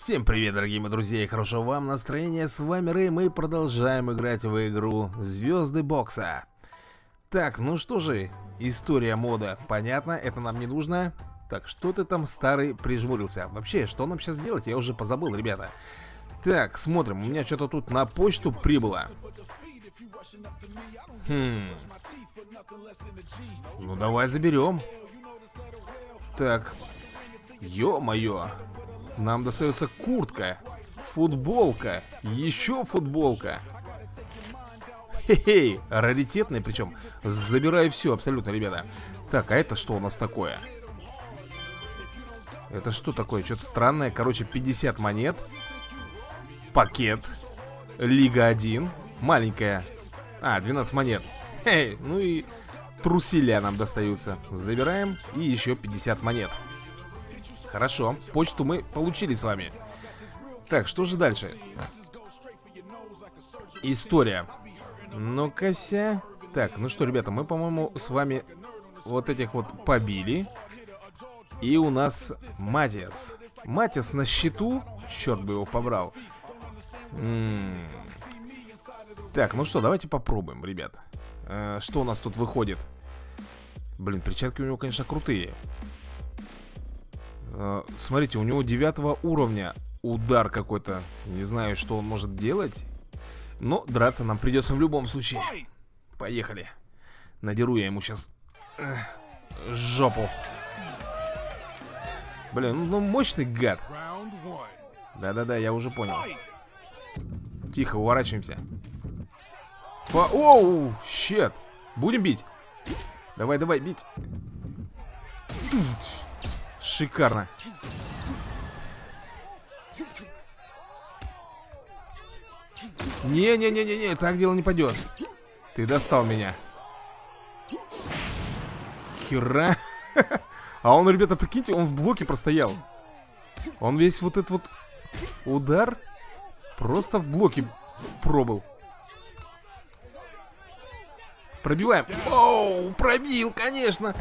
Всем привет, дорогие мои друзья, и хорошего вам настроения. С вами Рэй, мы продолжаем играть в игру Звезды Бокса. Так, ну что же, история мода, понятно, это нам не нужно. Так, что ты там, старый, прижмурился? Вообще, что нам сейчас делать, я уже позабыл, ребята. Так, смотрим, у меня что-то тут на почту прибыло. Ну давай заберем. Так, ё-моё. Нам достается куртка, футболка, еще футболка. Хе-хей, раритетный причем. Забираю все абсолютно, ребята. Так, а это что у нас такое? Это что такое? Что-то странное. Короче, 50 монет. Пакет. Лига 1. Маленькая. А, 12 монет. Хе-хей, ну и труселя нам достаются. Забираем и еще 50 монет. Хорошо, почту мы получили с вами. Так, что же дальше? История. Ну-кася. Так, ну что, ребята, мы, по-моему, с вами вот этих вот побили. И у нас Матиас. Матиас на счету. Черт бы его побрал. Так, ну что, давайте попробуем, ребят. Что у нас тут выходит? Блин, перчатки у него, конечно, крутые. Смотрите, у него 9 уровня удар какой-то. Не знаю, что он может делать. Но драться нам придется в любом случае. Поехали. Надеру я ему сейчас жопу. Блин, ну мощный гад. Да-да-да, я уже понял. Тихо, уворачиваемся. Оу, щет. Будем бить. Давай-давай, бить. Шикарно. Не-не-не-не-не, так дело не пойдет. Ты достал меня. Хера. А он, ребята, прикиньте, он в блоке простоял. Он весь вот этот вот удар просто в блоке пробыл. Пробиваем. Оу, пробил, конечно.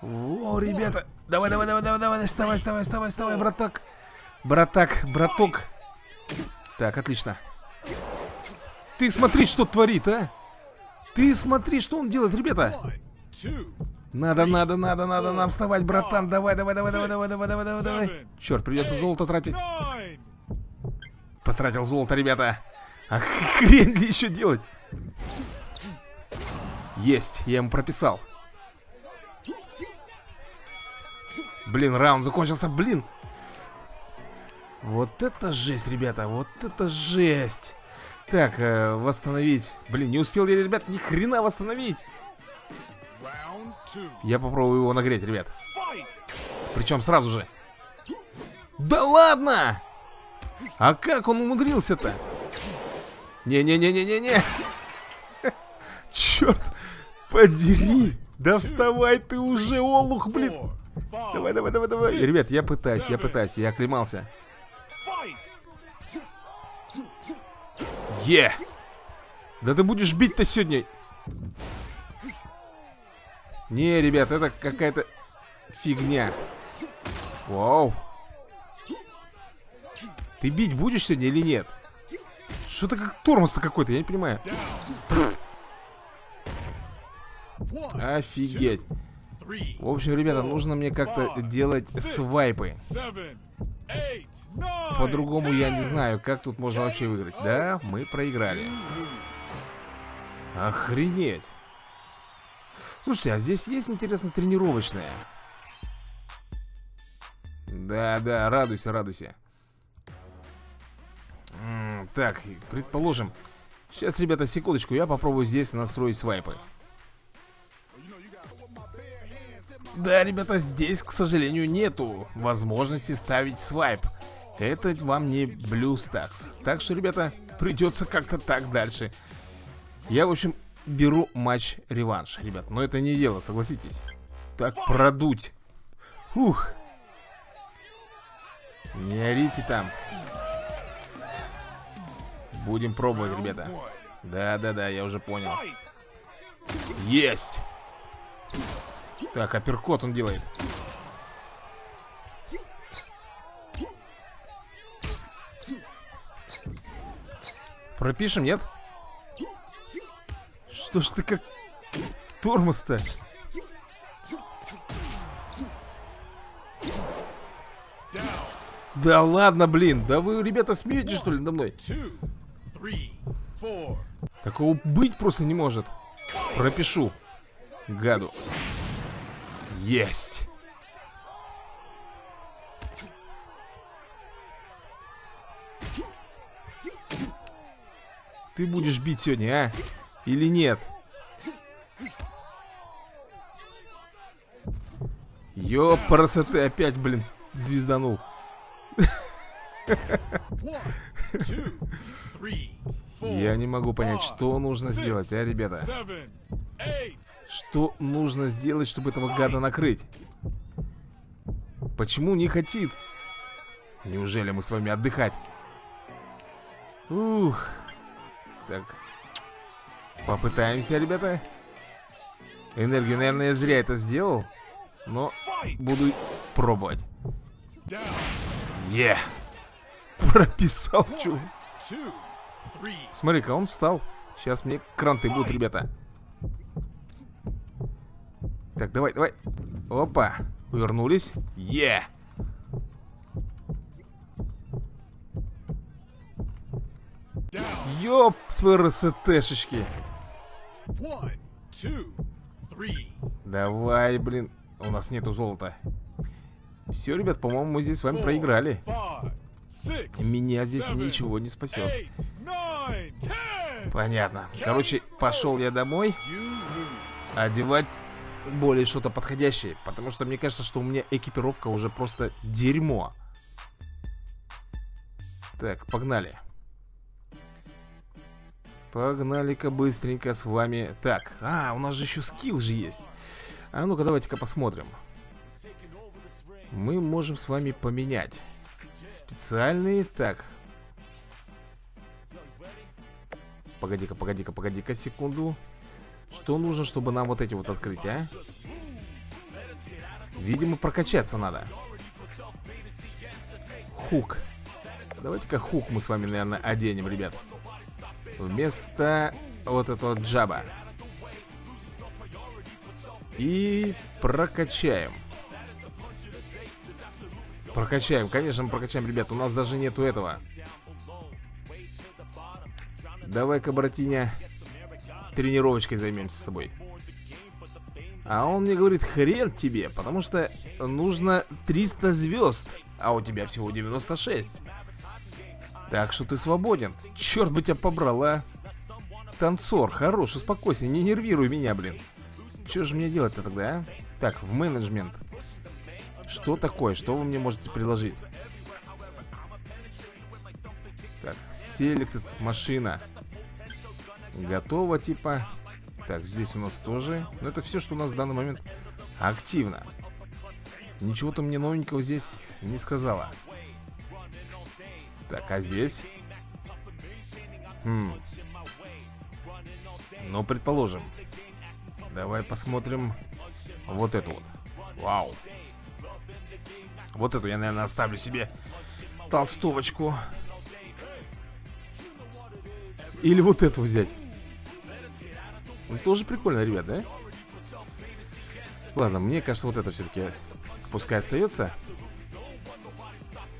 О, ребята. Давай, давай, давай, давай, давай, вставай, вставай, вставай, вставай, браток. Браток, браток. Так, отлично. Ты смотри, что творит, а. Ты смотри, что он делает, ребята. Надо, надо, надо, надо нам вставать, братан. Давай, давай, давай, давай, давай, давай, давай, давай. Черт, придется золото тратить. Потратил золото, ребята. А хрен ли еще делать? Есть, я ему прописал. Блин, раунд закончился, блин. Вот это жесть, ребята, вот это жесть. Так, восстановить. Блин, не успел я, ребят, ни хрена восстановить. Я попробую его нагреть, ребят. Причем сразу же. Да ладно! А как он умудрился-то? Не-не-не-не-не-не. Черт, подери. Да вставай ты уже, олух, блин. Давай, давай, давай, давай. Ребят, я пытаюсь, я оклемался. Е! Да ты будешь бить-то сегодня. Не, ребят, это какая-то фигня. Вау. Ты бить будешь сегодня или нет? Что-то как тормоз-то какой-то, я не понимаю. Офигеть. В общем, ребята, нужно мне как-то делать свайпы. По-другому я не знаю, как тут можно вообще выиграть. Да, мы проиграли. Охренеть. Слушайте, а здесь есть, интересно, тренировочная? Да-да, радуйся, радуйся. Так, предположим. Сейчас, ребята, секундочку, я попробую здесь настроить свайпы. Да, ребята, здесь, к сожалению, нету возможности ставить свайп. Это вам не BlueStacks. Так что, ребята, придется как-то так дальше. Я, в общем, беру матч-реванш, ребят. Но это не дело, согласитесь. Так, продуть. Ух. Не орите там. Будем пробовать, ребята. Да-да-да, я уже понял. Есть! Так, апперкот он делает. Пропишем, нет? Что ж ты как тормоз-то? Да ладно, блин. Да вы, ребята, смеетесь, что ли, надо мной? Такого быть просто не может. Пропишу. Гаду. Есть. Ты будешь бить сегодня, а? Или нет? Ёпарасоты, опять, блин, звезданул. Я не могу понять, что нужно сделать, а, ребята? Что нужно сделать, чтобы этого гада накрыть? Почему не хотит? Неужели мы с вами отдыхать? Ух. Так. Попытаемся, ребята. Энергию, наверное, я зря это сделал. Но буду пробовать. Е! Прописал, чувак. Смотри-ка, он встал. Сейчас мне кранты будут, ребята. Так, давай, давай. Опа, увернулись. Е! Ёп, РСТшечки. Давай, блин. У нас нету золота. Все, ребят, по-моему, мы здесь с вами проиграли. Меня здесь ничего не спасет. Понятно. Короче, пошел я домой одевать более что-то подходящее, потому что мне кажется, что у меня экипировка уже просто дерьмо. Так, погнали. Погнали-ка быстренько с вами. Так, а, у нас же еще скилл же есть. А ну-ка, давайте-ка посмотрим. Мы можем с вами поменять специальные. Так. Погоди-ка, погоди-ка, погоди-ка секунду. Что нужно, чтобы нам вот эти вот открыть, а? Видимо, прокачаться надо. Хук. Давайте-ка хук мы с вами, наверное, оденем, ребят. Вместо вот этого джаба. И прокачаем. Прокачаем, конечно, мы прокачаем, ребят. У нас даже нету этого. Давай-ка, братиня, тренировочкой займемся с тобой. А он мне говорит, хрен тебе, потому что нужно 300 звезд, а у тебя всего 96. Так что ты свободен. Черт бы тебя побрал, а. Танцор, хорош, успокойся, не нервируй меня, блин. Что же мне делать-то тогда, а? Так, в менеджмент. Что такое? Что вы мне можете предложить? Так, селектед, машина. Готово, типа. Так, здесь у нас тоже. Но это все, что у нас в данный момент активно. Ничего-то мне новенького здесь не сказала. Так, а здесь? Ну, предположим. Давай посмотрим вот эту вот. Вау. Вот эту я, наверное, оставлю себе толстовочку. Или вот эту взять. Ну, тоже прикольно, ребят, да? Ладно, мне кажется, вот это все-таки пускай остается.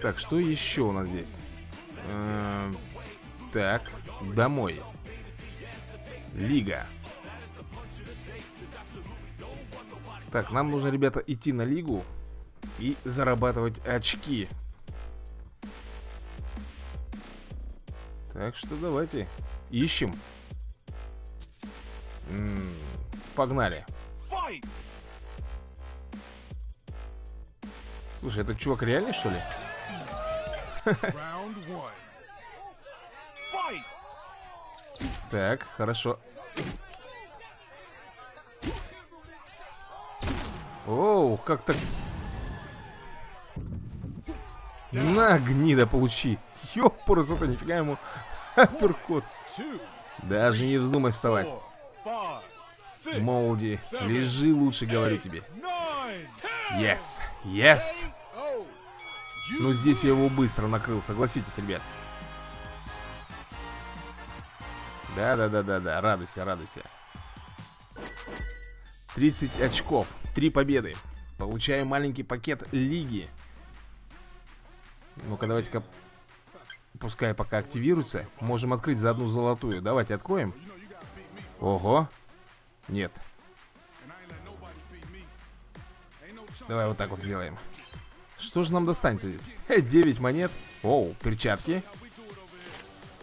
Так, что еще у нас здесь? Так, домой. Лига. Так, нам нужно, ребята, идти на лигу и зарабатывать очки. Так что давайте ищем. Погнали. Слушай, этот чувак реальный, что ли? Так, хорошо. Оу, как так... На, гнида, получи. Ёпарасота, нифига ему. Апперкот. Даже не вздумай вставать. Молди, лежи лучше, говорю тебе. Yes, yes. Но здесь я его быстро накрыл, согласитесь, ребят. Да-да-да-да-да, радуйся, радуйся. 30 очков, 3 победы. Получаем маленький пакет лиги. Ну-ка, давайте-ка. Пускай пока активируется. Можем открыть за одну золотую. Давайте откроем. Ого. Нет. Давай вот так вот сделаем. Что же нам достанется здесь? 9 монет. Оу, перчатки.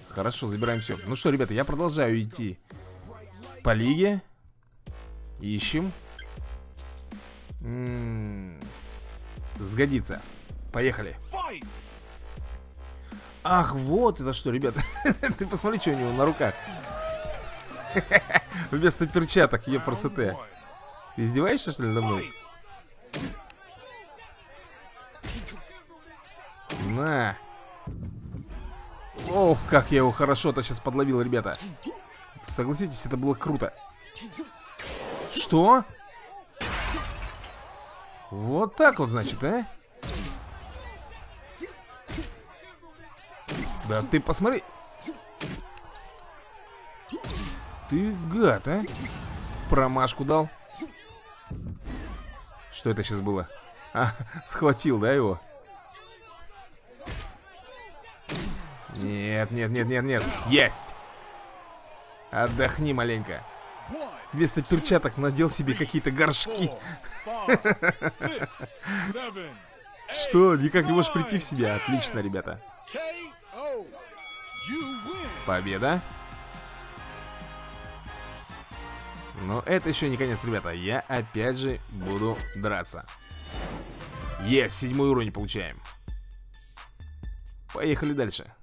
Хорошо, забираем все. Ну что, ребята, я продолжаю идти по лиге. Ищем. Сгодится. Поехали. Ах, вот это что, ребята. Ты посмотри, что у него на руках. Вместо перчаток, епросоте. Ты издеваешься, что ли, надо мной? На. Ох, как я его хорошо-то сейчас подловил, ребята. Согласитесь, это было круто. Что? Вот так вот, значит, а? Да ты посмотри. Ты гад, а? Промашку дал. Что это сейчас было? А, схватил, да, его? Нет, нет, нет, нет, нет. Есть! Отдохни маленько. Вместо перчаток надел себе какие-то горшки. Что? Никак не можешь прийти в себя? Отлично, ребята. Победа. Но это еще не конец, ребята. Я опять же буду драться. Есть, 7 уровень получаем. Поехали дальше.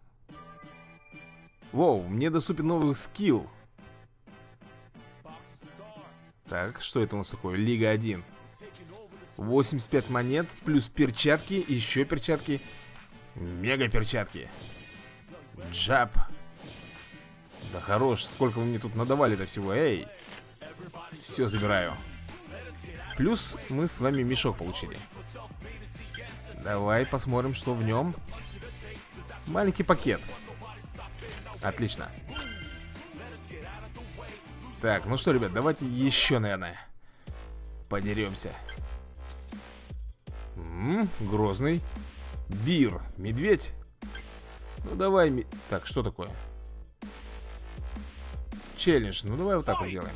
Воу, мне доступен новый скилл. Так, что это у нас такое? Лига 1. 85 монет, плюс перчатки, еще перчатки. Мега перчатки. Джаб. Да хорош, сколько вы мне тут надавали-то всего, эй. Все забираю. Плюс мы с вами мешок получили. Давай посмотрим, что в нем. Маленький пакет. Отлично. Так, ну что, ребят, давайте еще, наверное, подеремся. Грозный. Бир. Медведь. Ну давай. Так, что такое? Челлендж. Ну давай вот так вот сделаем.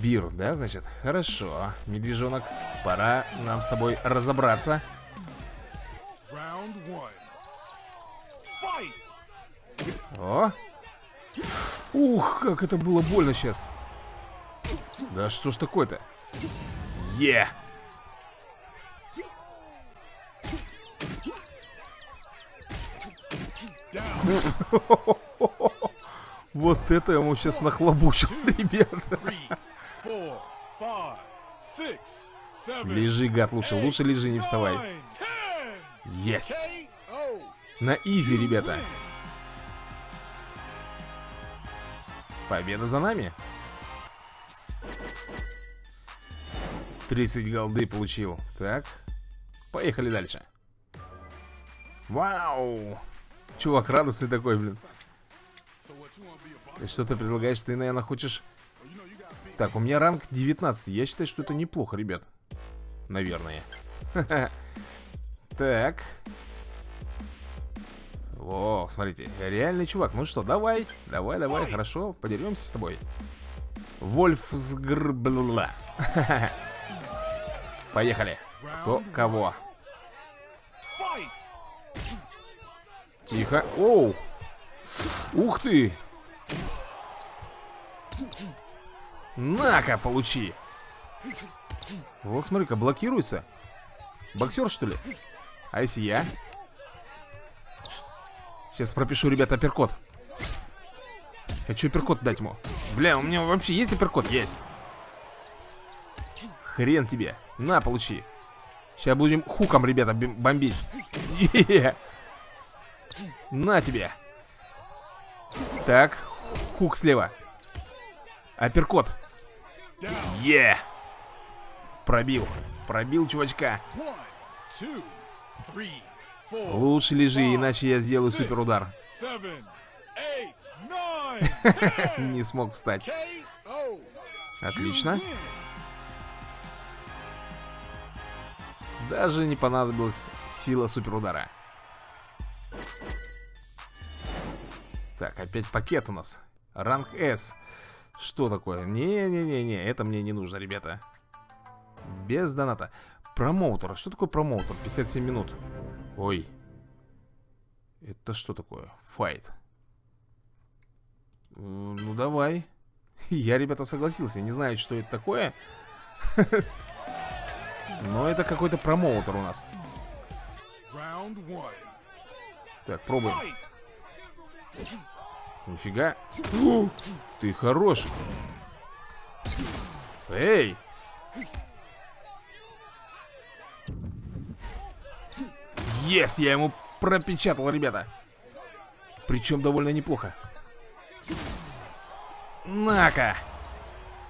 Бир, да, значит? Хорошо. Медвежонок, пора нам с тобой разобраться. О! Ух, как это было больно сейчас. Да что ж такое-то? Е! Вот это я ему сейчас нахлобучил, ребята. Лежи, гад, лучше. Лучше лежи, не вставай. Есть. На изи, ребята. Победа за нами. 30 голды получил. Так, поехали дальше. Вау. Чувак радостный такой, блин. Что ты предлагаешь? Ты, наверное, хочешь... Так, у меня ранг 19. Я считаю, что это неплохо, ребят. Наверное. Так. О, смотрите, реальный чувак. Ну что, давай, давай, давай, хорошо, подеремся с тобой. Вольфсгрбла. Поехали. Кто кого? Тихо. Оу. Ух ты. На-ка, получи. Вот, смотри-ка, блокируется. Боксер, что ли? А если я? Сейчас пропишу, ребята, апперкот. Хочу апперкот дать ему. Бля, у меня вообще есть апперкот? Есть. Хрен тебе. На, получи. Сейчас будем хуком, ребята, бомбить. Е-е-е. На тебе. Так, хук слева. Апперкот. Е. Пробил. Пробил чувачка. Лучше лежи, иначе я сделаю супер удар. Не смог встать. Отлично. Даже не понадобилась сила суперудара. Так, опять пакет у нас. Ранг S. Что такое? Не-не-не-не, это мне не нужно, ребята. Без доната. Промоутер. Что такое промоутер? 57 минут. Ой. Это что такое? Файт. Ну, давай. Я, ребята, согласился. Не знаю, что это такое. Но это какой-то промоутер у нас. Так, пробуем. Нифига. Фу, ты хороший. Эй! Yes, я ему пропечатал, ребята. Причем довольно неплохо. На-ка!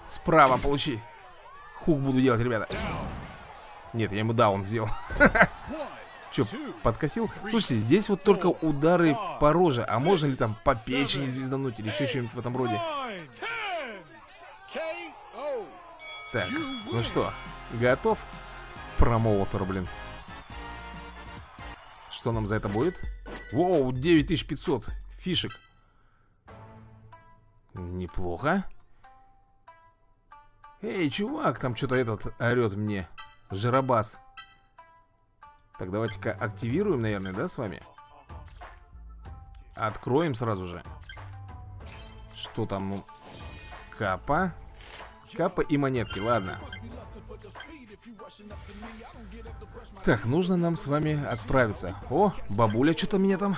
Справа получи. Хук буду делать, ребята. Нет, я ему даун сделал. Че, подкосил? Слушайте, здесь вот только удары по роже. А можно ли там по печени звездануть или еще что-нибудь в этом роде? Так, ну что, готов? Промоутер, блин. Что нам за это будет? Воу, 9500 фишек. Неплохо. Эй, чувак, там что-то этот орет мне. Жиробас. Так, давайте-ка активируем, наверное, да, с вами? Откроем сразу же. Что там? Ну, капа. Капа и монетки, ладно. Так, нужно нам с вами отправиться. О, бабуля что-то меня там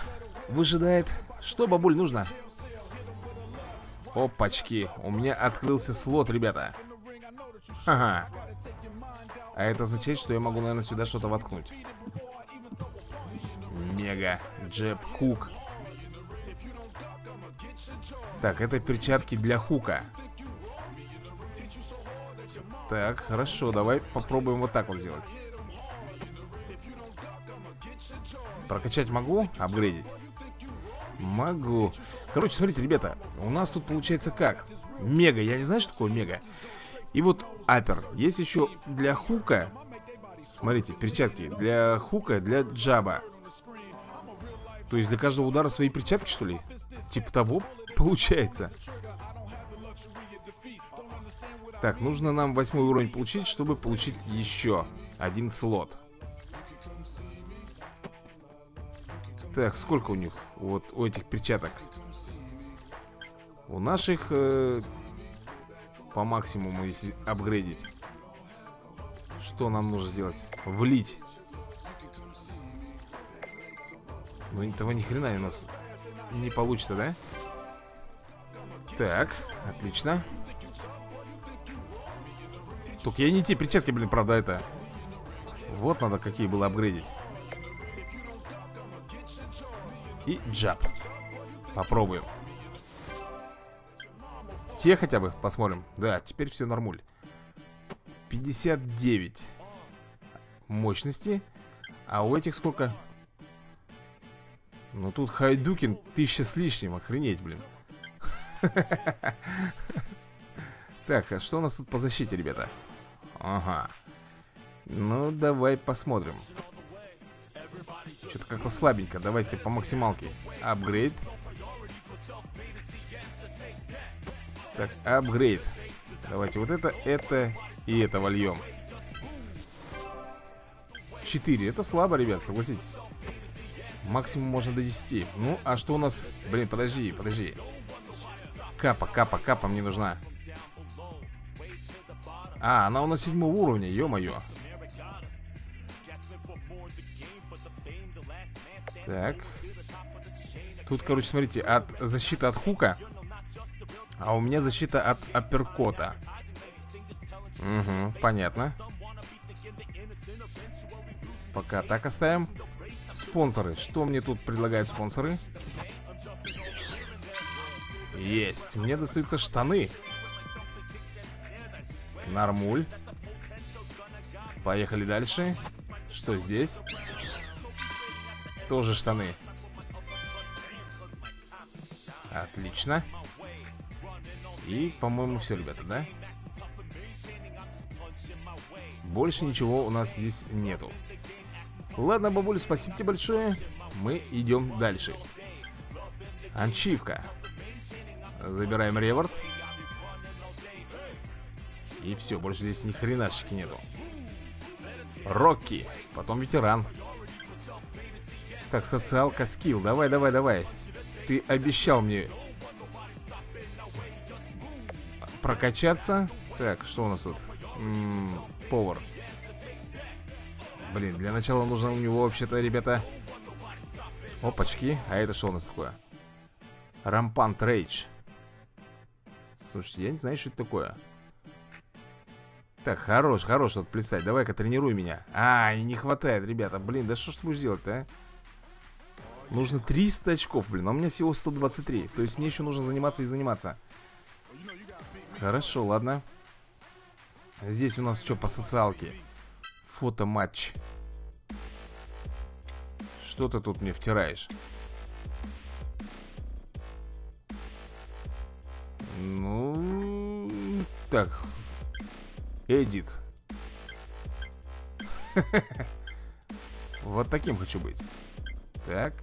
выжидает. Что, бабуль, нужно? Опачки, у меня открылся слот, ребята. Ага. А это означает, что я могу, наверное, сюда что-то воткнуть. Мега джеб хук. Так, это перчатки для хука. Так, хорошо, давай попробуем вот так вот сделать. Прокачать могу? Апгрейдить? Могу. Короче, смотрите, ребята, у нас тут получается как? Мега, я не знаю, что такое мега. И вот апер. Есть еще для хука. Смотрите, перчатки. Для хука, для джаба. То есть для каждого удара свои перчатки, что ли? Типа того получается. Так, нужно нам 8 уровень получить, чтобы получить еще один слот. Так, сколько у них, вот у этих перчаток? У наших по максимуму, если апгрейдить. Что нам нужно сделать? Влить. Ну, этого ни хрена у нас не получится, да? Так, отлично. Только я не те перчатки, блин, правда, это. Вот надо какие было апгрейдить. И джаб. Попробуем. Те хотя бы посмотрим. Да, теперь все нормуль. 59 мощности. А у этих сколько? Ну тут Хайдукин 1000 с лишним. Охренеть, блин. Так, а что у нас тут по защите, ребята? Ага. Ну, давай посмотрим. Что-то как-то слабенько. Давайте по максималке. Апгрейд. Так, апгрейд. Давайте вот это и это вольем. 4. Это слабо, ребят, согласитесь. Максимум можно до 10. Ну, а что у нас? Блин, подожди, подожди. Капа, капа, капа мне нужна. А, она у нас 7 уровня, ё-моё. Так. Тут, короче, смотрите, от защита от хука. А у меня защита от апперкота. Угу, понятно. Пока так оставим. Спонсоры, что мне тут предлагают спонсоры? Есть, мне достаются штаны. Нормуль. Поехали дальше. Что здесь? Тоже штаны. Отлично. И, по-моему, все, ребята, да? Больше ничего у нас здесь нету. Ладно, бабуль, спасибо тебе большое. Мы идем дальше. Анчивка. Забираем реворд. И все, больше здесь ни хренашки нету. Рокки. Потом ветеран. Так, социалка, скилл. Давай, давай, давай. Ты обещал мне прокачаться. Так, что у нас тут? Повар. Блин, для начала нужно у него вообще-то, ребята. Опачки. А это что у нас такое? Рампант Рейдж. Слушайте, я не знаю, что это такое. Так, хорош, хорош тут плясать. Давай-ка тренируй меня. А, и не хватает, ребята. Блин, да что ж ты будешь делать-то, а? Нужно 300 очков, блин. А у меня всего 123. То есть мне еще нужно заниматься и заниматься. Хорошо, ладно. Здесь у нас что по социалке? Фотоматч. Что ты тут мне втираешь? Ну... Так... Эдит. Вот таким хочу быть. Так.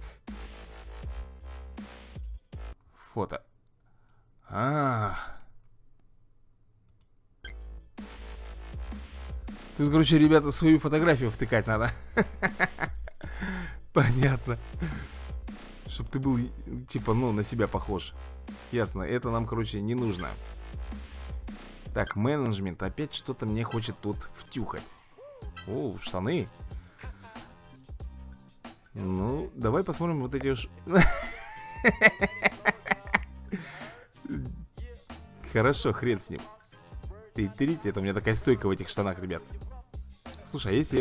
Фото. Тут, короче, ребята, свою фотографию втыкать надо. Понятно. Чтоб ты был, типа, ну, на себя похож. Ясно, это нам, короче, не нужно. Так, менеджмент. Опять что-то мне хочет тут втюхать. О, штаны. Ну, давай посмотрим вот эти уж... Хорошо, хрен с ним. Ты тырите, это у меня такая стойка в этих штанах, ребят. Слушай, а если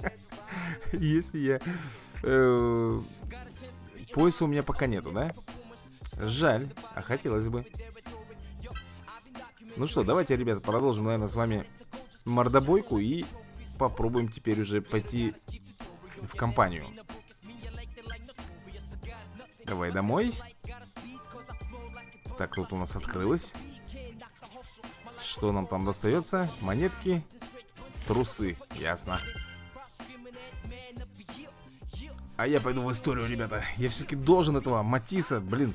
я... Если я... Пояса у меня пока нету, да? Жаль, а хотелось бы. Ну что, давайте, ребята, продолжим, наверное, с вами мордобойку и попробуем теперь уже пойти в компанию. Давай домой. Так, тут у нас открылось. Что нам там достается? Монетки, трусы, ясно. А я пойду в историю, ребята. Я все-таки должен этого Матиса, блин,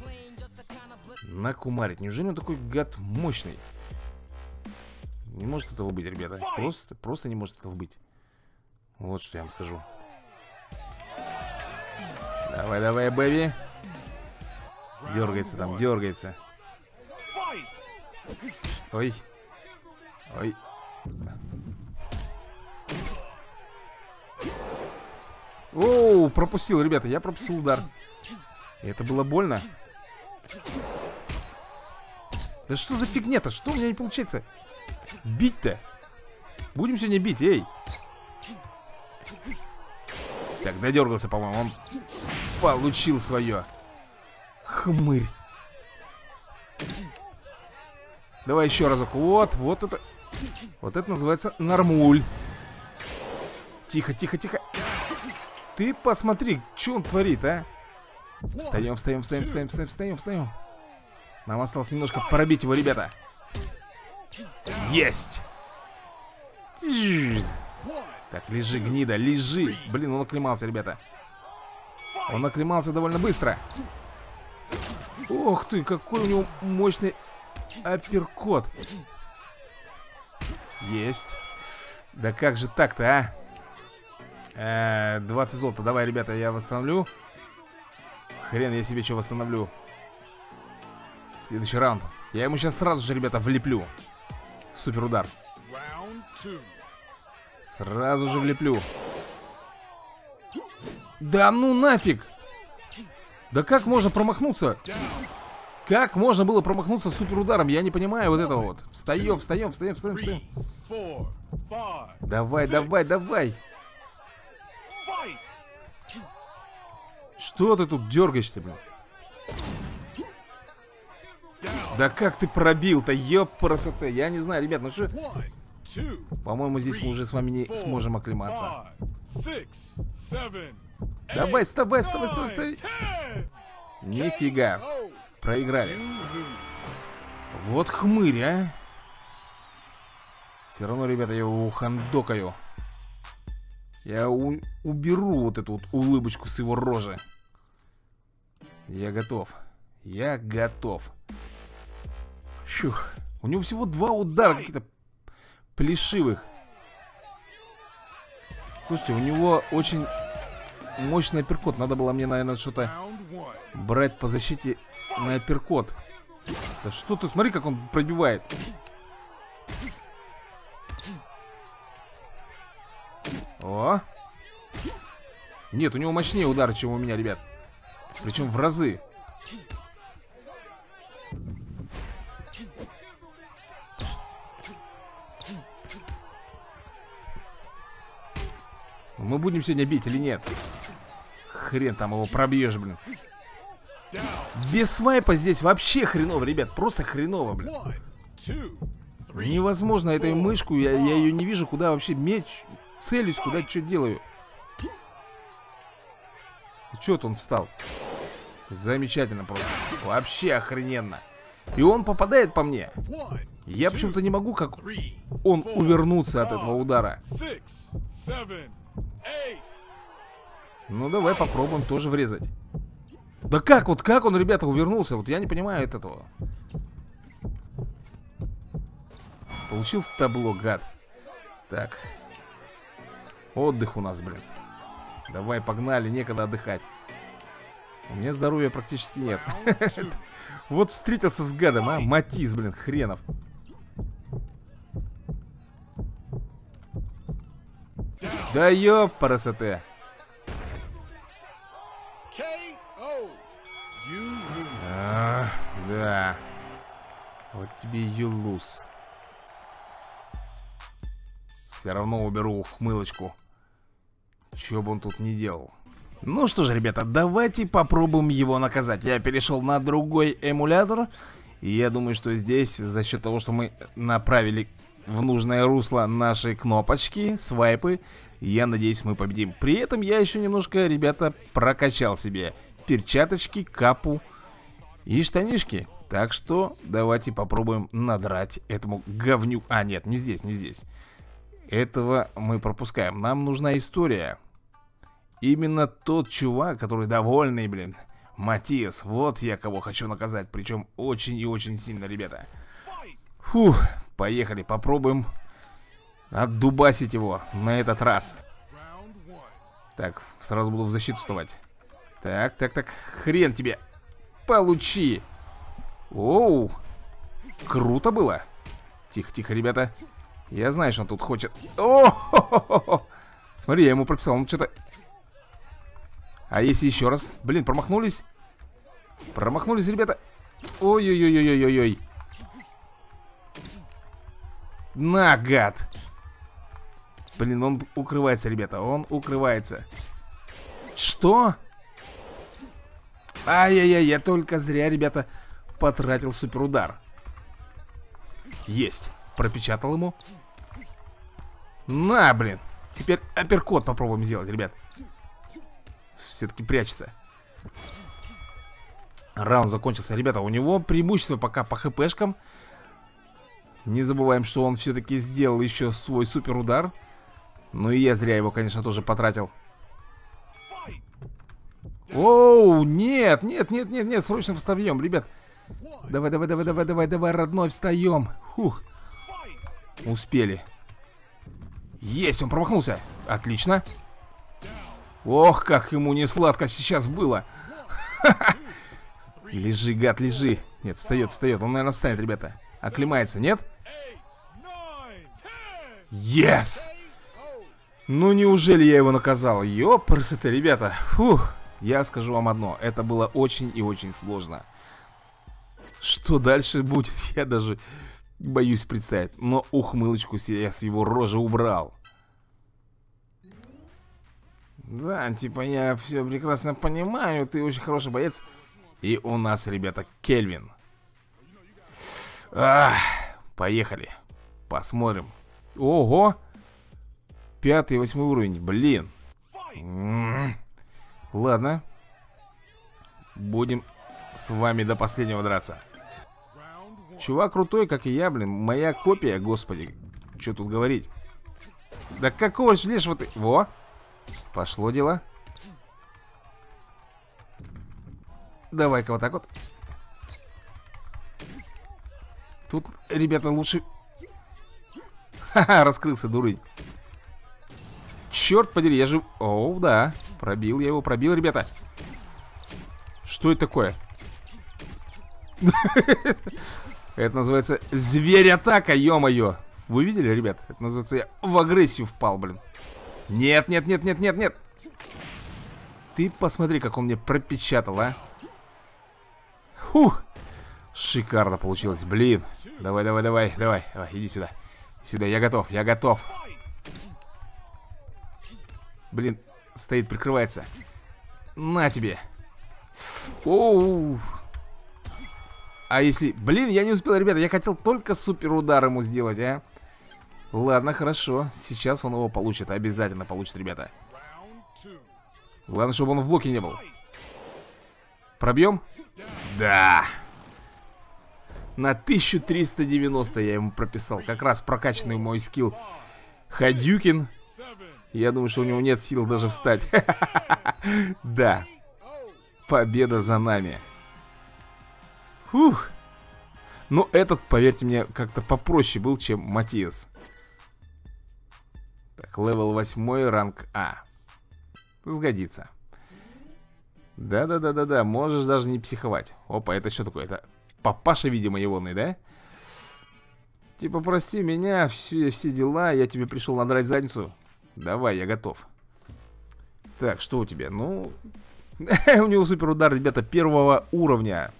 накумарить. Неужели он такой, гад, мощный? Не может этого быть, ребята. Просто не может этого быть. Вот что я вам скажу. Давай, давай, бэби. Дергается там, дергается. Ой. Ой. Оу, пропустил, ребята. Я пропустил удар. Это было больно. Да что за фигня-то? Что у меня не получается? Бить-то? Будем сегодня бить, эй. Так, додергался, по-моему. Он получил свое. Хмырь. Давай еще разок. Вот, вот это. Вот это называется нормуль. Тихо, тихо, тихо. Ты посмотри, что он творит, а. Встаем, встаем, встаем, встаем, встаем, встаем, встаем. Нам осталось немножко пробить его, ребята. Есть! Так, лежи, гнида, лежи. Блин, он оклемался, ребята. Он оклемался довольно быстро. Ох ты, какой у него мощный апперкот. Есть. Да как же так-то, а? 20 золота, давай, ребята, я восстановлю. Хрен я себе что восстановлю. Следующий раунд. Я ему сейчас сразу же, ребята, влеплю. Супер удар. Сразу же влеплю. Да ну нафиг! Да как можно промахнуться? Как можно было промахнуться супер ударом? Я не понимаю вот этого вот. Встаем, встаем, встаем, встаем, встаем. Давай, давай, давай. Что ты тут дергаешься, блин? Да как ты пробил-то, ёпарасота. Я не знаю, ребят, ну что... По-моему, здесь мы уже с вами не сможем оклематься. Давай, вставай, вставай, вставай, вставай. Нифига. Проиграли. Вот хмырь, а. Все равно, ребята, я его хандокаю. Я уберу вот эту вот улыбочку с его рожи. Я готов. Я готов. Фух. У него всего 2 удара каких-то плешивых. Слушайте, у него очень мощный апперкот. Надо было мне, наверное, что-то брать по защите на апперкот. Да что ты, смотри, как он пробивает. О! Нет, у него мощнее удар, чем у меня, ребят. Причем в разы. Мы будем сегодня бить или нет? Хрен там его пробьешь, блин. Без свайпа здесь вообще хреново, ребят. Просто хреново, блин. Невозможно этой мышку. Я ее не вижу, куда вообще меч. Целюсь, куда что делаю. Чё-то он встал. Замечательно просто. Вообще охрененно. И он попадает по мне. Я почему-то не могу, как он, увернуться от этого удара. Ну, давай попробуем тоже врезать. Да как? Вот как он, ребята, увернулся? Вот я не понимаю от этого. Получил в табло, гад. Так. Отдых у нас, блин. Давай, погнали, некогда отдыхать. У меня здоровья практически нет. Вот встретился с гадом, а? Матиас, блин, хренов. Да ёпарасоте. Да. Вот тебе юлус. Все равно уберу хмылочку. Чё бы он тут не делал. Ну что же, ребята, давайте попробуем его наказать. Я перешел на другой эмулятор. И я думаю, что здесь, за счет того, что мы направили в нужное русло наши кнопочки, свайпы, я надеюсь, мы победим. При этом я еще немножко, ребята, прокачал себе перчаточки, капу и штанишки. Так что давайте попробуем надрать этому говню. А, нет, не здесь, не здесь. Этого мы пропускаем. Нам нужна история. Именно тот чувак, который довольный, блин. Матиас. Вот я кого хочу наказать. Причем очень и очень сильно, ребята. Фух, поехали. Попробуем отдубасить его на этот раз. Так, сразу буду в защиту вставать. Так, так, так. Хрен тебе. Получи. Оу. Круто было. Тихо, тихо, ребята. Я знаю, что он тут хочет. О-хо-хо-хо-хо. Смотри, я ему прописал. Он что-то... А если еще раз? Блин, промахнулись. Промахнулись, ребята. Ой-ой-ой-ой-ой-ой-ой. На, гад. Блин, он укрывается, ребята. Он укрывается. Что? Ай-яй-яй, я только зря, ребята, потратил суперудар. Есть. Пропечатал ему. На, блин. Теперь апперкот попробуем сделать, ребят. Все-таки прячется. Раунд закончился. Ребята, у него преимущество пока по хпшкам. Не забываем, что он все-таки сделал еще свой суперудар. Ну и я зря его, конечно, тоже потратил. Оу, нет, нет, нет, нет, нет. Срочно встаем, ребят. Давай, давай, давай, давай, давай, давай, родной, встаем. Фух. Успели. Есть, он промахнулся. Отлично. Ох, как ему не сладко сейчас было. Лежи, гад, лежи. Нет, встает, встает. Он, наверное, встанет, ребята. Оклемается, нет? Yes! Ну, неужели я его наказал? Ёпрсоте, ребята. Фух. Я скажу вам одно. Это было очень и очень сложно. Что дальше будет, я даже... боюсь представить, но ухмылочку я с его рожи убрал. Да, типа я все прекрасно понимаю, ты очень хороший боец. И у нас, ребята, Кельвин. Ах, поехали. Посмотрим. Ого! 5-й и 8-й уровень, блин. Ладно. Будем с вами до последнего драться. Чувак крутой, как и я, блин. Моя копия, господи. Что тут говорить? Да какого ж лишь вот... Во! Пошло дело. Давай-ка вот так вот. Тут, ребята, лучше... Ха-ха, раскрылся, дурень. Черт подери, я жив... Оу, да. Пробил я его, пробил, ребята. Что это такое? Это называется зверь-атака, ё-моё. Вы видели, ребят? Это называется я в агрессию впал, блин. Нет, нет, нет, нет, нет, нет. Ты посмотри, как он мне пропечатал, а. Фух. Шикарно получилось, блин. Давай, давай, давай, давай, давай, иди сюда. Сюда, я готов, я готов. Блин, стоит, прикрывается. На тебе. Оу. А если... Блин, я не успел, ребята, я хотел только супер удар ему сделать, а. Ладно, хорошо. Сейчас он его получит, обязательно получит, ребята. Главное, чтобы он в блоке не был. Пробьем? Да. На 1390 я ему прописал. Как раз прокачанный мой скилл Хадюкин. Я думаю, что у него нет сил даже встать. Да. Победа за нами. Фух. Но этот, поверьте мне, как-то попроще был, чем Матиас. Так, левел 8, ранг А. Сгодится. Да-да-да-да-да, можешь даже не психовать. Опа, это что такое? Это папаша, видимо, егоный, да? Типа, прости меня, все дела, я тебе пришел надрать задницу. Давай, я готов. Так, что у тебя? Ну, у него супер удар, ребята, 1-го уровня.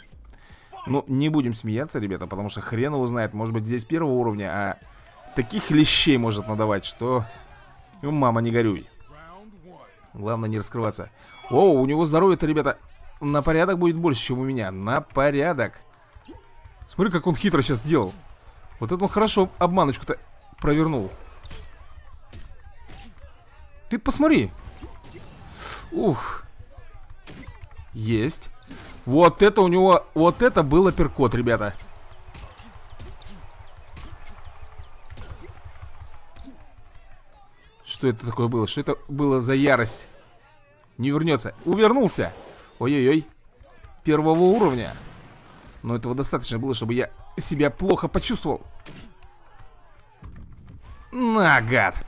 Ну, не будем смеяться, ребята, потому что хрен его знает. Может быть, здесь 1-го уровня, а таких лещей может надавать, что... Мама, не горюй. Главное не раскрываться. О, у него здоровье-то, ребята, на порядок будет больше, чем у меня. На порядок. Смотри, как он хитро сейчас сделал. Вот это он хорошо обманочку-то провернул. Ты посмотри. Ух. Есть. Вот это у него, вот это был апперкот, ребята. Что это такое было? Что это было за ярость? Не вернется. Увернулся. Ой-ой-ой. 1-го уровня. Но этого достаточно было, чтобы я себя плохо почувствовал. На, гад.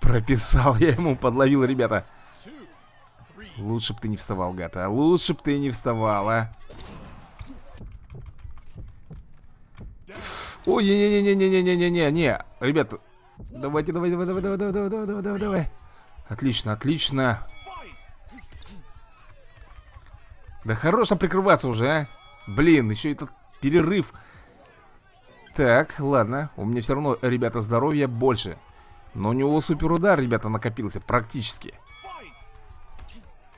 Прописал я ему, подловил, ребята. Лучше бы ты не вставал, гад, а. Лучше бы ты не вставала. Ой, не-не-не-не-не-не-не-не-не. Ребят, давайте, давай. Отлично, отлично. Да хорош там прикрываться уже, а. Блин, еще этот перерыв. Так, ладно. У меня все равно, ребята, здоровья больше. Но у него супер удар, ребята, накопился практически.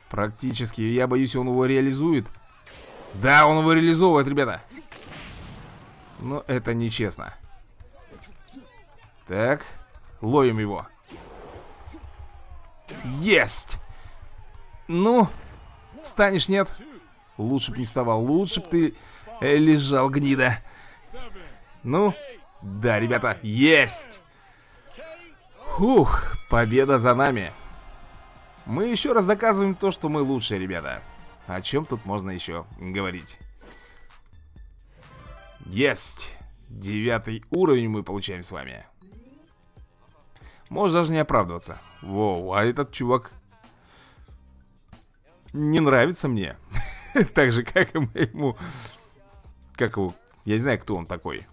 Практически, я боюсь, он его реализует. Да, он его реализовывает, ребята. Но это нечестно. Так, ловим его. Есть! Ну, встанешь, нет? Лучше бы не вставал, лучше бы ты лежал, гнида. Ну, да, ребята, есть! Фух, победа за нами. Мы еще раз доказываем то, что мы лучшие, ребята. О чем тут можно еще говорить? Есть! 9-й уровень мы получаем с вами. Можешь даже не оправдываться. Воу, а этот чувак не нравится мне. Так же, как и моему... Как его... Я не знаю, кто он такой.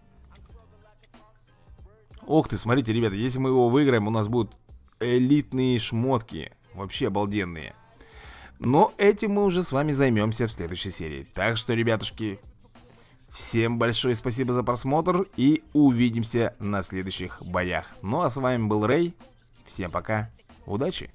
Ох ты, смотрите, ребята, если мы его выиграем, у нас будут элитные шмотки. Вообще обалденные. Но этим мы уже с вами займемся в следующей серии. Так что, ребятушки, всем большое спасибо за просмотр. И увидимся на следующих боях. Ну а с вами был Рэй. Всем пока. Удачи.